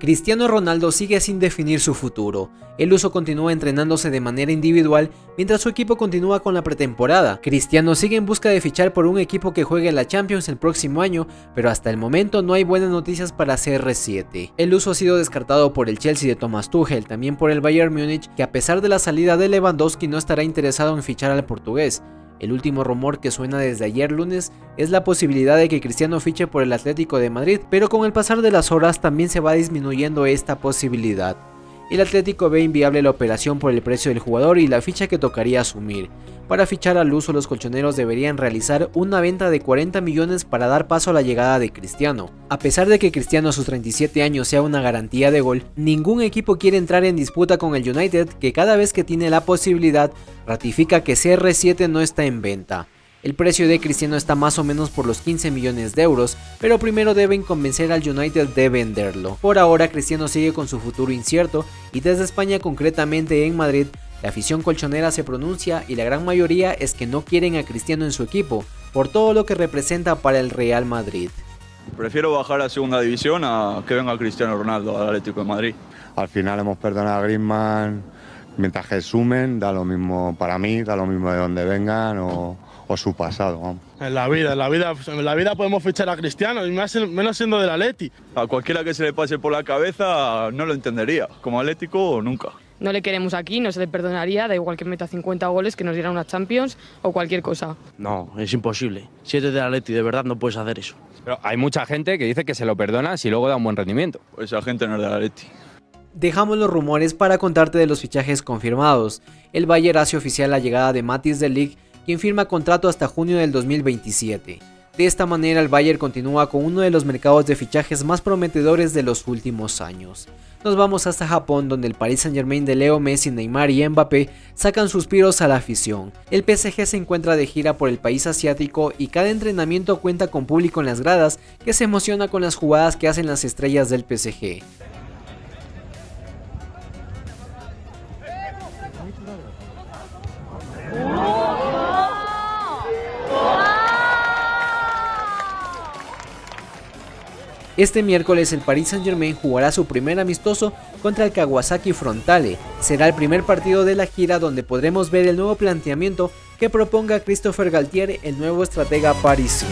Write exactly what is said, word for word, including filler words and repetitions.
Cristiano Ronaldo sigue sin definir su futuro. El luso continúa entrenándose de manera individual mientras su equipo continúa con la pretemporada. Cristiano sigue en busca de fichar por un equipo que juegue la Champions el próximo año, pero hasta el momento no hay buenas noticias para C R siete. El luso ha sido descartado por el Chelsea de Thomas Tuchel, también por el Bayern Múnich, que a pesar de la salida de Lewandowski no estará interesado en fichar al portugués. El último rumor que suena desde ayer lunes es la posibilidad de que Cristiano fiche por el Atlético de Madrid, pero con el pasar de las horas también se va disminuyendo esta posibilidad. El Atlético ve inviable la operación por el precio del jugador y la ficha que tocaría asumir. Para fichar al luso, los colchoneros deberían realizar una venta de cuarenta millones para dar paso a la llegada de Cristiano. A pesar de que Cristiano a sus treinta y siete años sea una garantía de gol, ningún equipo quiere entrar en disputa con el United, que cada vez que tiene la posibilidad ratifica que C R siete no está en venta. El precio de Cristiano está más o menos por los quince millones de euros, pero primero deben convencer al United de venderlo. Por ahora, Cristiano sigue con su futuro incierto y desde España, concretamente en Madrid, la afición colchonera se pronuncia y la gran mayoría es que no quieren a Cristiano en su equipo, por todo lo que representa para el Real Madrid. Prefiero bajar a segunda división a que venga Cristiano Ronaldo al Atlético de Madrid. Al final hemos perdonado a Griezmann, mientras que sumen, da lo mismo para mí, da lo mismo de donde vengan o... o su pasado, vamos. En la vida, en la vida, en la vida podemos fichar a Cristiano, y más, menos siendo del Atleti. A cualquiera que se le pase por la cabeza no lo entendería, como Atlético nunca. No le queremos aquí, no se le perdonaría, da igual que meta cincuenta goles, que nos diera una Champions o cualquier cosa. No, es imposible. Si eres del Atleti, de verdad no puedes hacer eso. Pero hay mucha gente que dice que se lo perdona si luego da un buen rendimiento. Pues esa gente no es del Atleti. Dejamos los rumores para contarte de los fichajes confirmados. El Bayern hace oficial la llegada de Matis de League, quien firma contrato hasta junio del dos mil veintisiete. De esta manera el Bayern continúa con uno de los mercados de fichajes más prometedores de los últimos años. Nos vamos hasta Japón, donde el Paris Saint-Germain de Leo Messi, Neymar y Mbappé sacan suspiros a la afición. El P S G se encuentra de gira por el país asiático y cada entrenamiento cuenta con público en las gradas que se emociona con las jugadas que hacen las estrellas del P S G. Este miércoles el Paris Saint-Germain jugará su primer amistoso contra el Kawasaki Frontale. Será el primer partido de la gira donde podremos ver el nuevo planteamiento que proponga Christopher Galtier, el nuevo estratega parisino.